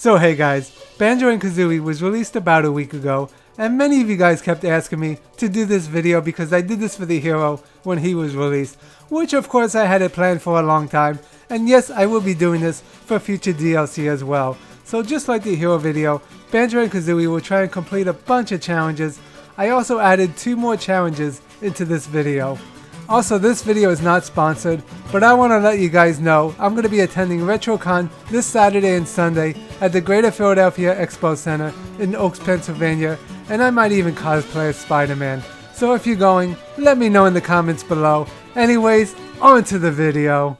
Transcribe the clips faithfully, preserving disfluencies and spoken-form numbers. So hey guys, Banjo and Kazooie was released about a week ago, and many of you guys kept asking me to do this video because I did this for the hero when he was released, which of course I had a plan for a long time, and yes, I will be doing this for future D L C as well. So just like the hero video, Banjo and Kazooie will try and complete a bunch of challenges. I also added two more challenges into this video. Also, this video is not sponsored, but I want to let you guys know I'm going to be attending RetroCon this Saturday and Sunday at the Greater Philadelphia Expo Center in Oaks, Pennsylvania, and I might even cosplay as Spider-Man. So if you're going, let me know in the comments below. Anyways, on to the video.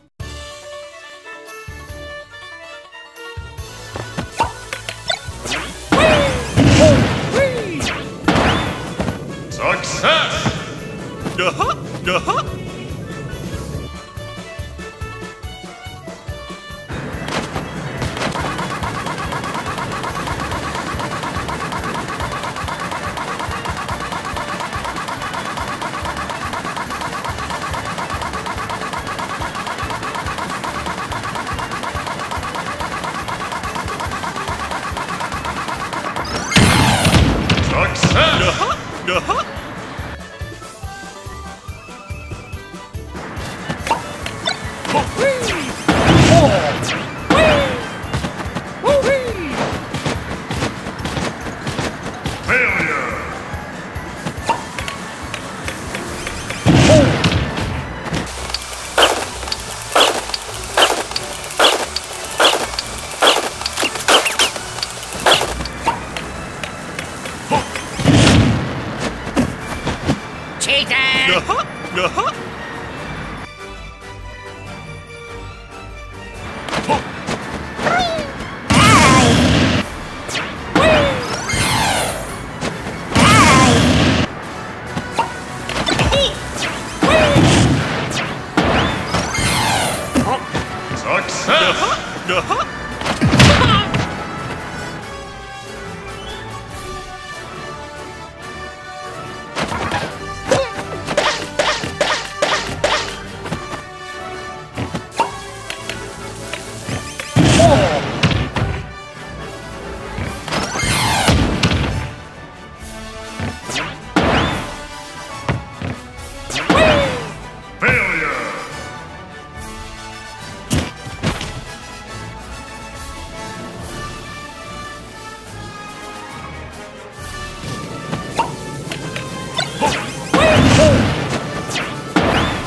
Success! Duh-huh. Duh-huh. Success! Duh-huh. Duh-huh. Uh-huh. Uh-huh. Success! Uh-huh. Uh-huh. Success! Duh-huh!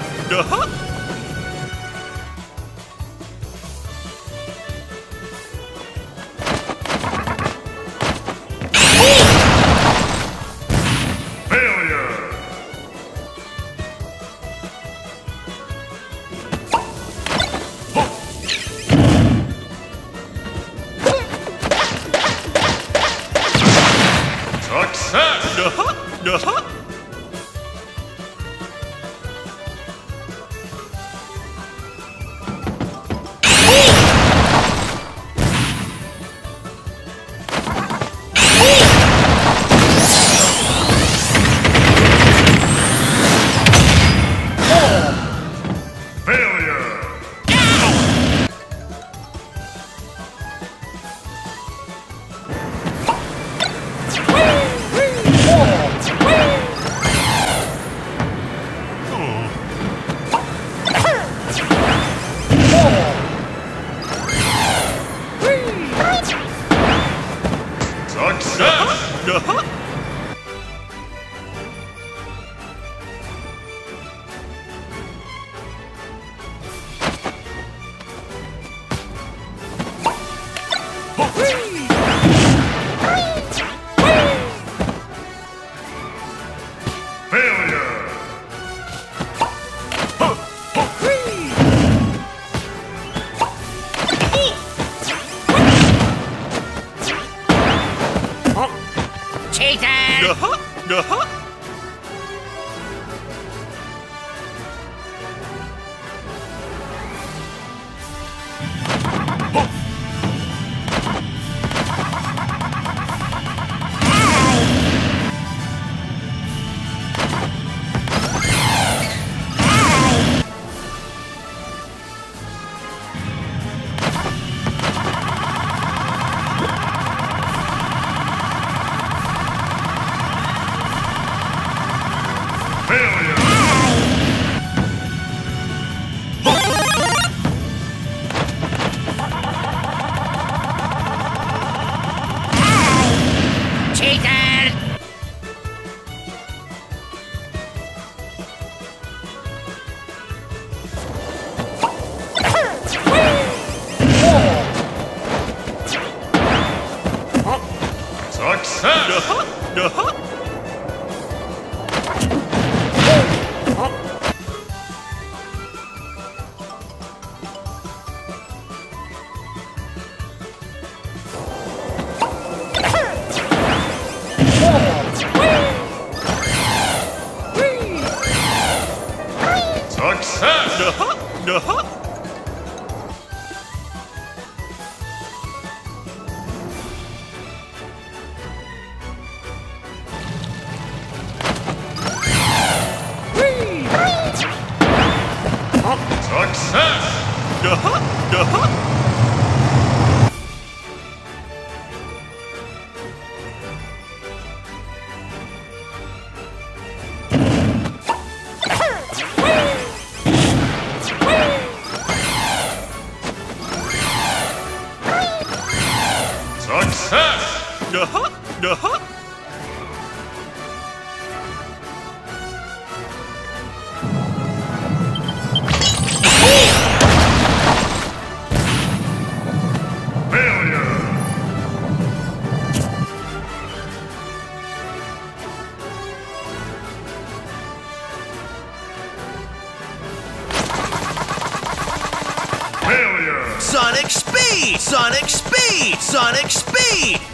Duh-huh! Failure! Success! Duh-huh! Duh-huh! Sonic speed! Sonic speed! Sonic speed!